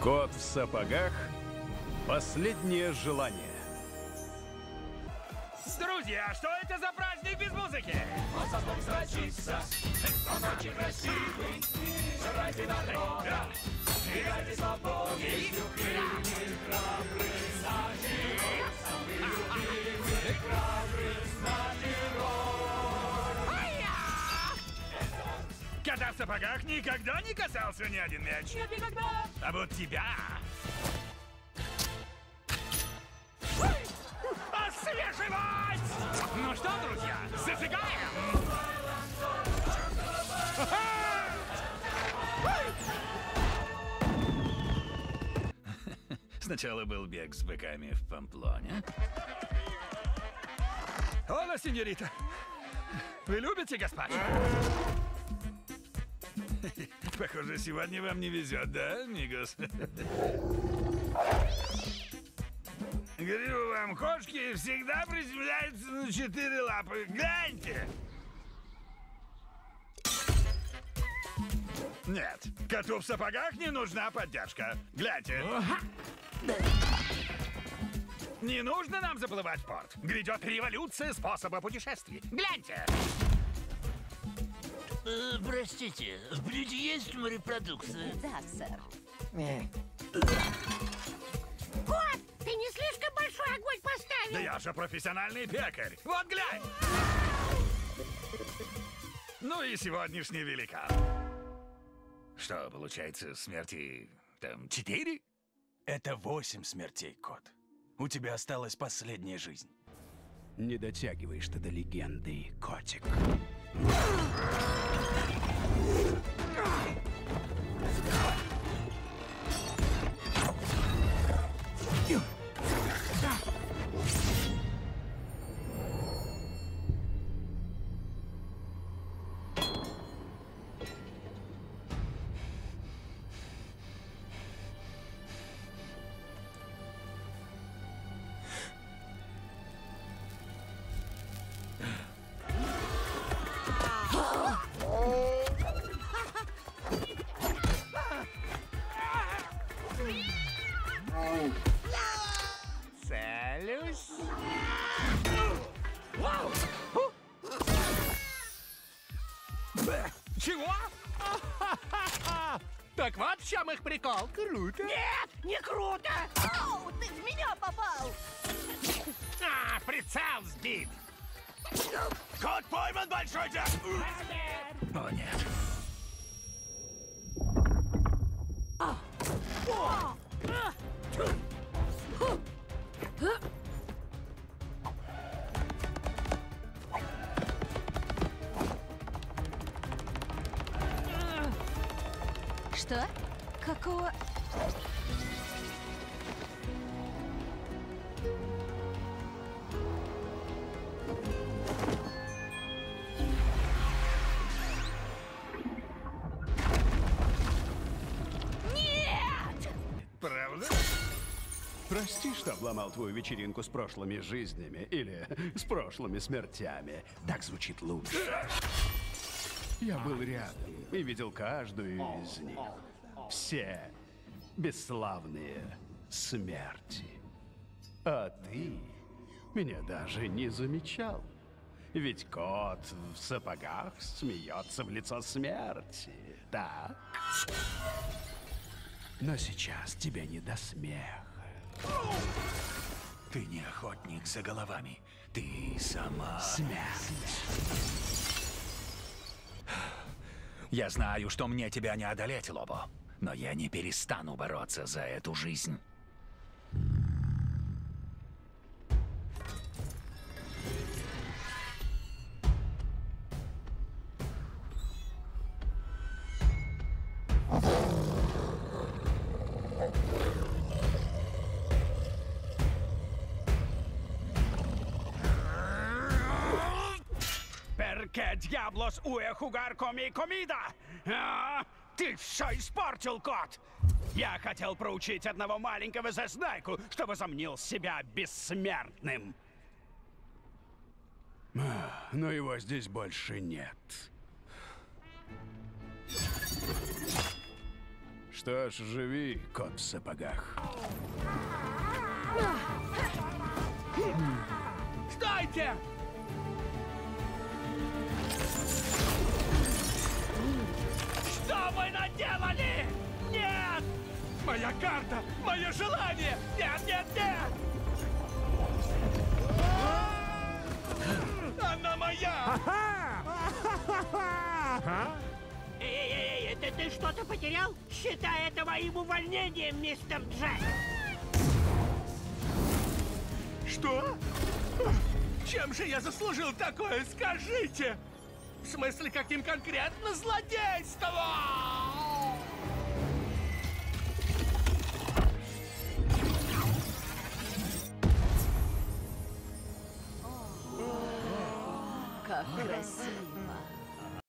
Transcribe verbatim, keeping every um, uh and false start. Кот в сапогах. Последнее желание. Друзья, что это за праздник без музыки? Он со мной срочится, он очень красивый. Сражайте народа, играйте свободы. Любимый, храбрый, значит, самый любимый, храбрый, значит. Кота в сапогах никогда не касался ни один мяч. Нет, никогда. А вот тебя... Освежевать! Ну что, друзья, зажигаем! Сначала был бег с быками в Памплоне. Ола, сеньорита! Вы любите гаспачо? Похоже, сегодня вам не везет, да, амигос? Говорю вам, кошки всегда приземляются на четыре лапы. Гляньте! Нет, коту в сапогах не нужна поддержка. Гляньте. Не нужно нам заплывать в порт. Грядет революция способа путешествий. Гляньте! Э, простите, в блюде есть морепродукция? Да, сэр. Кот! Ты не слишком большой огонь поставил? Да я же профессиональный пекарь. Вот глянь! Ну и сегодняшний великан. Что, получается, смерти там четыре? Это восемь смертей, кот. У тебя осталась последняя жизнь. Не дотягиваешь ты до легенды, котик. Чего? Так вот в чем их прикол. Круто. Нет, не круто. Ау, ты в меня попал. А, прицел сбит. Кот пойман, большой дядь. О, нет. Что? Какого? Нет! Правда? Прости, что обломал твою вечеринку с прошлыми жизнями или с прошлыми смертями. Так звучит лучше. Я был рядом и видел каждую из них. Все бесславные смерти. А ты меня даже не замечал. Ведь кот в сапогах смеется в лицо смерти, да? Но сейчас тебе не до смеха. Ты не охотник за головами. Ты сама смерть. Я знаю, что мне тебя не одолеть, Лобо, но я не перестану бороться за эту жизнь. Que diablos ue jugar con mi comida? А? Ты все испортил, кот! Я хотел проучить одного маленького зазнайку, что возомнил себя бессмертным. Но его здесь больше нет. Что ж, живи, кот в сапогах. Стойте! Что вы наделали? Нет! Моя карта! Мое желание! Нет, нет, нет! Она моя! Эй-эй-эй, ты, ты что-то потерял? Считай это моим увольнением, мистер Джек! Что? Чем же я заслужил такое, скажите? В смысле, каким конкретно злодействовал? Как красиво!